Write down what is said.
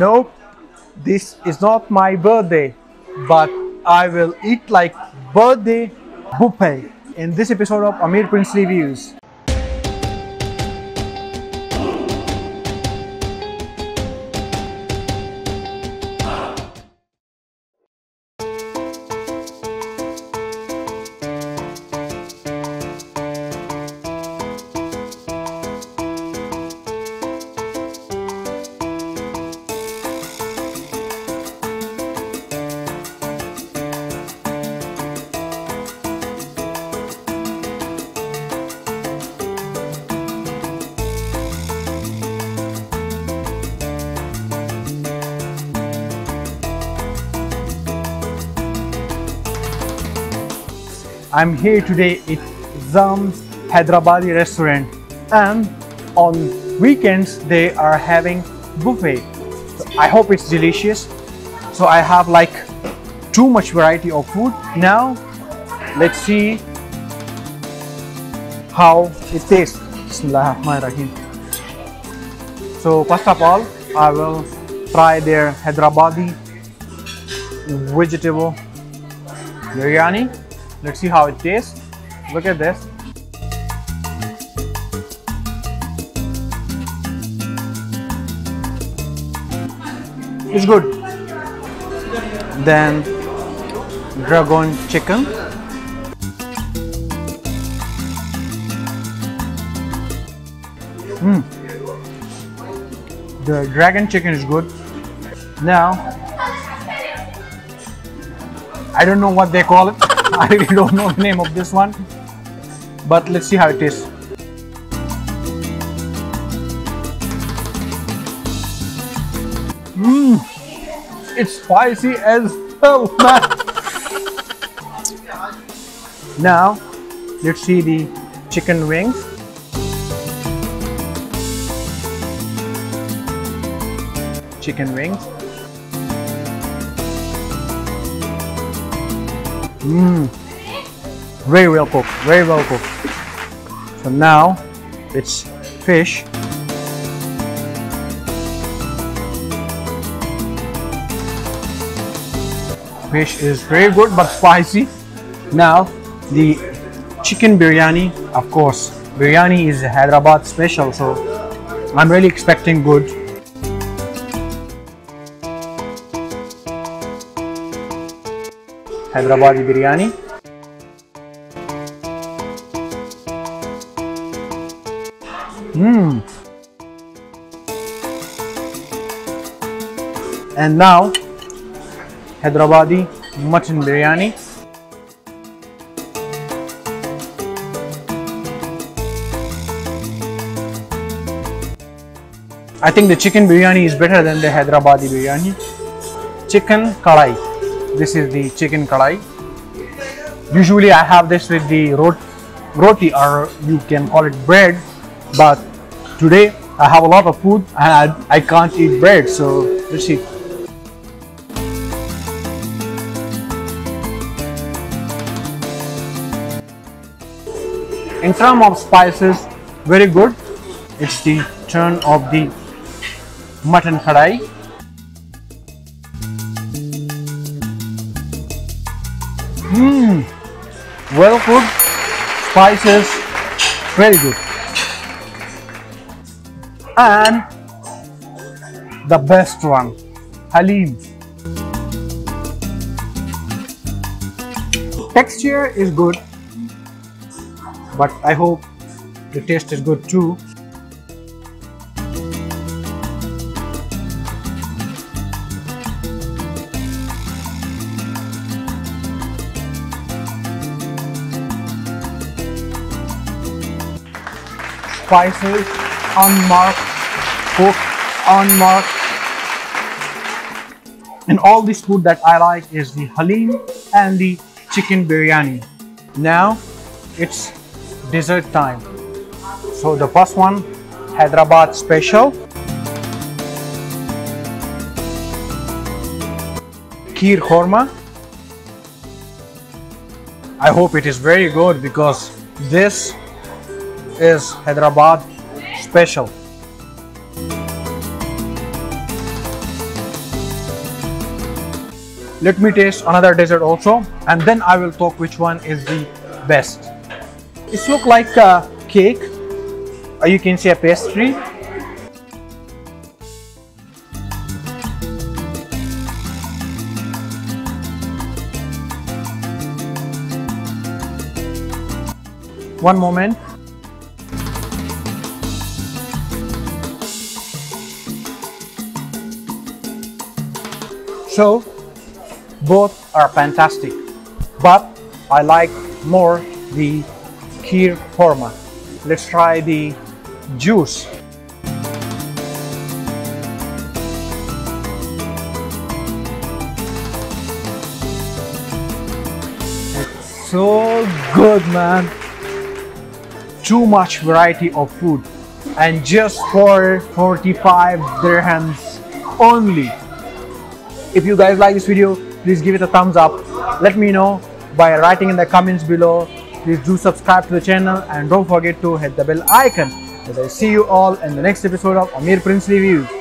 nope, this is not my birthday, but I will eat like birthday buffet in this episode of Amir's Princely Views. I'm here today at Zam's Hyderabadi restaurant, and on weekends they are having buffet. So I hope it's delicious. So I have like too much variety of food. Now let's see how it tastes. Bismillahirrahmanirrahim. So first of all, I will try their Hyderabadi vegetable biryani. Let's see how it tastes. Look at this. It's good. Then dragon chicken. The dragon chicken is good. Now, I don't know what they call it. I really don't know the name of this one, but let's see how it tastes. It's spicy as hell, man. Now, let's see the chicken wings. Very well cooked, So now it's fish. Fish is very good but spicy. Now the chicken biryani, of course. Biryani is Hyderabad special, so I'm really expecting good. Hyderabadi biryani. And now Hyderabadi mutton biryani. I think the chicken biryani is better than the Hyderabadi biryani. Chicken kadai. This is the chicken kadai. Usually I have this with the roti, or you can call it bread, but today I have a lot of food and I can't eat bread, so let's see. In terms of spices, very good. It's the turn of the mutton kadai. Well cooked, spices, very good. And the best one, Haleem. Texture is good, but I hope the taste is good too. Spices unmarked, cooked unmarked, and all this food that I like is the Haleem and the chicken biryani. Now it's dessert time. So the first one, Hyderabad special, Sheer Khorma. I hope it is very good because this is Hyderabad special. Let me taste another dessert also, and then I will talk which one is the best. It looks like a cake, or you can say a pastry. One moment. So both are fantastic, but I like more the Sheer Khorma. Let's try the juice. It's so good, man. Too much variety of food, and just for 45 dirhams only. If you guys like this video, please give it a thumbs up. Let me know by writing in the comments below. Please do subscribe to the channel and don't forget to hit the bell icon. As I see you all in the next episode of Amir's Princely Views.